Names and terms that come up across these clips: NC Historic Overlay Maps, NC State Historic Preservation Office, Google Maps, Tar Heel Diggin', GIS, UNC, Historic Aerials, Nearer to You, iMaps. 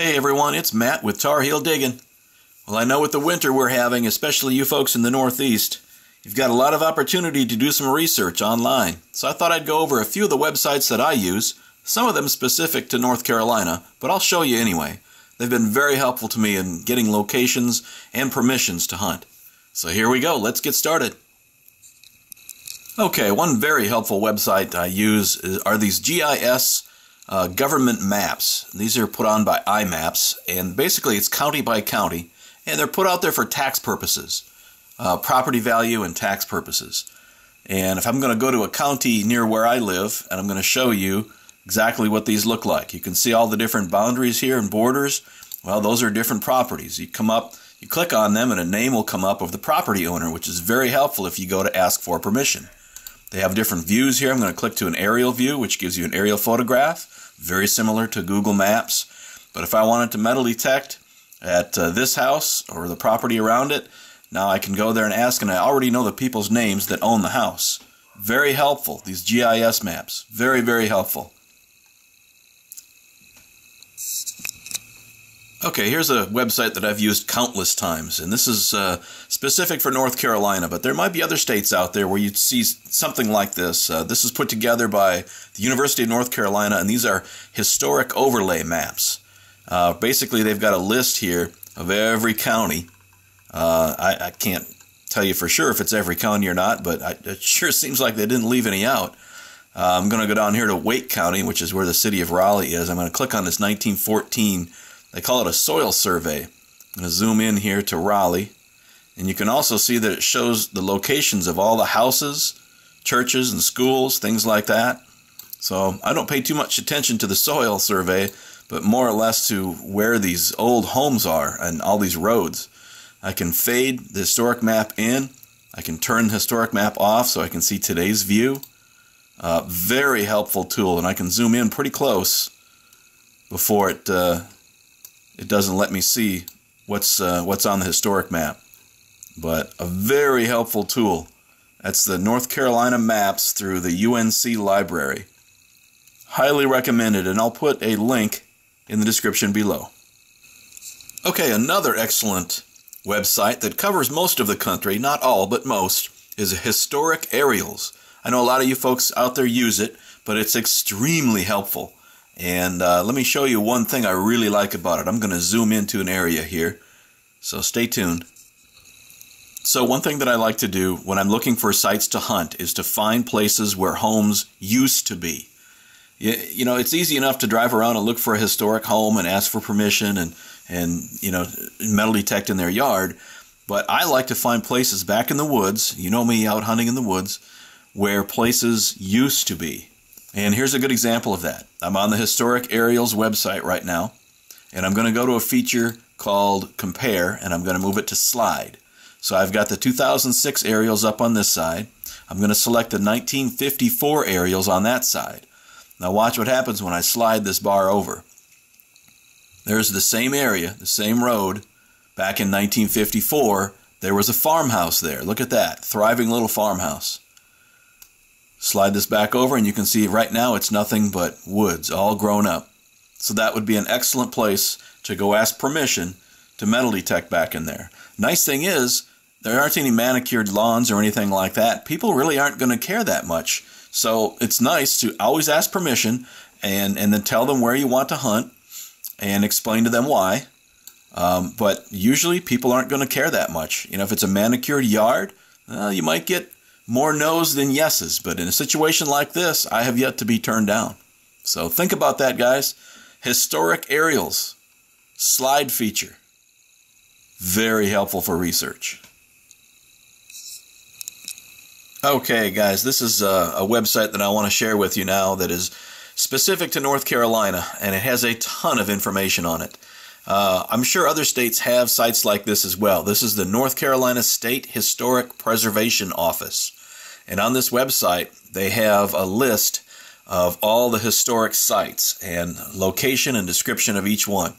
Hey everyone, it's Matt with Tar Heel Diggin'. Well, I know with the winter we're having, especially you folks in the Northeast, you've got a lot of opportunity to do some research online. So I thought I'd go over a few of the websites that I use, some of them specific to North Carolina, but I'll show you anyway. They've been very helpful to me in getting locations and permissions to hunt. So here we go, let's get started. Okay, one very helpful website I use are these GIS government maps. These are put on by iMaps, and basically it's county by county, and they're put out there for tax purposes, property value and tax purposes. And if I'm going to go to a county near where I live, and I'm going to show you exactly what these look like. You can see all the different boundaries here and borders. Well, those are different properties. You come up, you click on them, and a name will come up of the property owner, which is very helpful if you go to ask for permission. They have different views here. I'm going to click to an aerial view, which gives you an aerial photograph. Very similar to Google Maps, but if I wanted to metal detect at this house or the property around it, now I can go there and ask, and I already know the people's names that own the house. Very helpful, these GIS maps. Very, very helpful. Okay, here's a website that I've used countless times, and this is specific for North Carolina, but there might be other states out there where you'd see something like this. This is put together by the University of North Carolina, and these are Historic Overlay Maps. Basically, they've got a list here of every county. I can't tell you for sure if it's every county or not, but it sure seems like they didn't leave any out. I'm going to go down here to Wake County, which is where the city of Raleigh is. I'm going to click on this 1914, they call it a soil survey. I'm going to zoom in here to Raleigh. And you can also see that it shows the locations of all the houses, churches, and schools, things like that. So I don't pay too much attention to the soil survey, but more or less to where these old homes are and all these roads. I can fade the historic map in. I can turn the historic map off so I can see today's view. Very helpful tool, and I can zoom in pretty close before it doesn't let me see what's on the historic map. But a very helpful tool. That's the North Carolina Maps through the UNC library. Highly recommended, and I'll put a link in the description below. Okay, another excellent website that covers most of the country, not all, but most, is Historic Aerials. I know a lot of you folks out there use it, but it's extremely helpful. And let me show you one thing I really like about it. I'm going to zoom into an area here, so stay tuned. So one thing that I like to do when I'm looking for sites to hunt is to find places where homes used to be. You know, it's easy enough to drive around and look for a historic home and ask for permission and you know, metal detect in their yard. But I like to find places back in the woods, you know me, out hunting in the woods, where places used to be. And here's a good example of that. I'm on the Historic Aerials website right now, and I'm going to go to a feature called Compare, and I'm going to move it to Slide. So I've got the 2006 aerials up on this side. I'm going to select the 1954 aerials on that side. Now watch what happens when I slide this bar over. There's the same area, the same road. Back in 1954, there was a farmhouse there. Look at that, thriving little farmhouse. Slide this back over, and you can see right now it's nothing but woods, all grown up. So that would be an excellent place to go ask permission to metal detect back in there. Nice thing is, there aren't any manicured lawns or anything like that. People really aren't going to care that much. So it's nice to always ask permission and then tell them where you want to hunt and explain to them why. But usually people aren't going to care that much. You know, if it's a manicured yard, you might get more no's than yeses. But in a situation like this, I have yet to be turned down. So think about that, guys. Historic Aerials, slide feature. Very helpful for research. Okay, guys, this is a website that I want to share with you now that is specific to North Carolina, and it has a ton of information on it. I'm sure other states have sites like this as well. This is the North Carolina State Historic Preservation Office. And on this website, they have a list of all the historic sites and location and description of each one.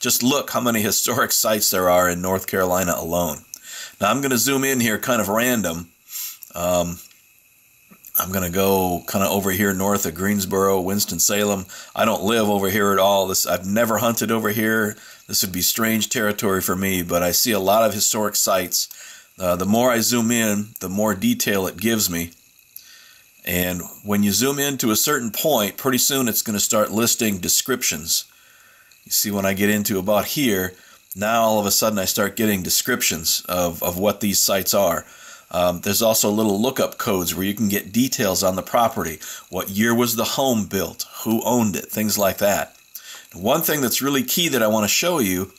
Just look how many historic sites there are in North Carolina alone. Now I'm going to zoom in here kind of random. I'm going to go kind of over here north of Greensboro, Winston-Salem. I don't live over here at all. I've never hunted over here. This would be strange territory for me, but I see a lot of historic sites. The more I zoom in, the more detail it gives me. And when you zoom in to a certain point, pretty soon it's going to start listing descriptions. You see, when I get into about here, now all of a sudden I start getting descriptions of what these sites are. There's also little lookup codes where you can get details on the property. What year was the home built? Who owned it? Things like that. And one thing that's really key that I want to show you,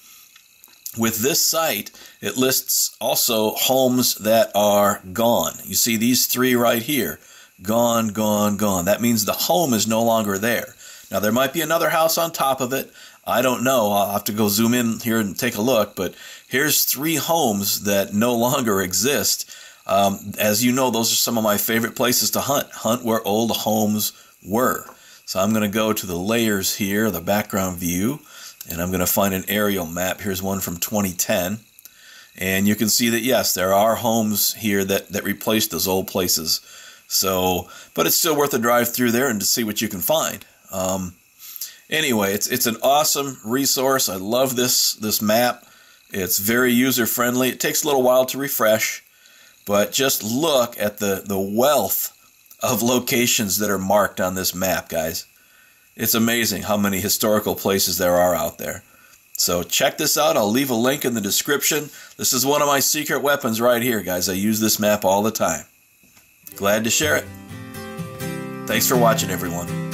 with this site, it lists also homes that are gone. You see these three right here. Gone, gone, gone. That means the home is no longer there. Now, there might be another house on top of it. I don't know. I'll have to go zoom in here and take a look. But here's three homes that no longer exist. As you know, those are some of my favorite places to hunt. Hunt where old homes were. So I'm going to go to the layers here, the background view, and I'm going to find an aerial map. Here's one from 2010. And you can see that, yes, there are homes here that replaced those old places. So, but it's still worth a drive through there and to see what you can find. Anyway, it's an awesome resource. I love this map. It's very user-friendly. It takes a little while to refresh. But just look at the wealth of locations that are marked on this map, guys. It's amazing how many historical places there are out there. So check this out. I'll leave a link in the description. This is one of my secret weapons right here, guys. I use this map all the time. Glad to share it. Thanks for watching, everyone.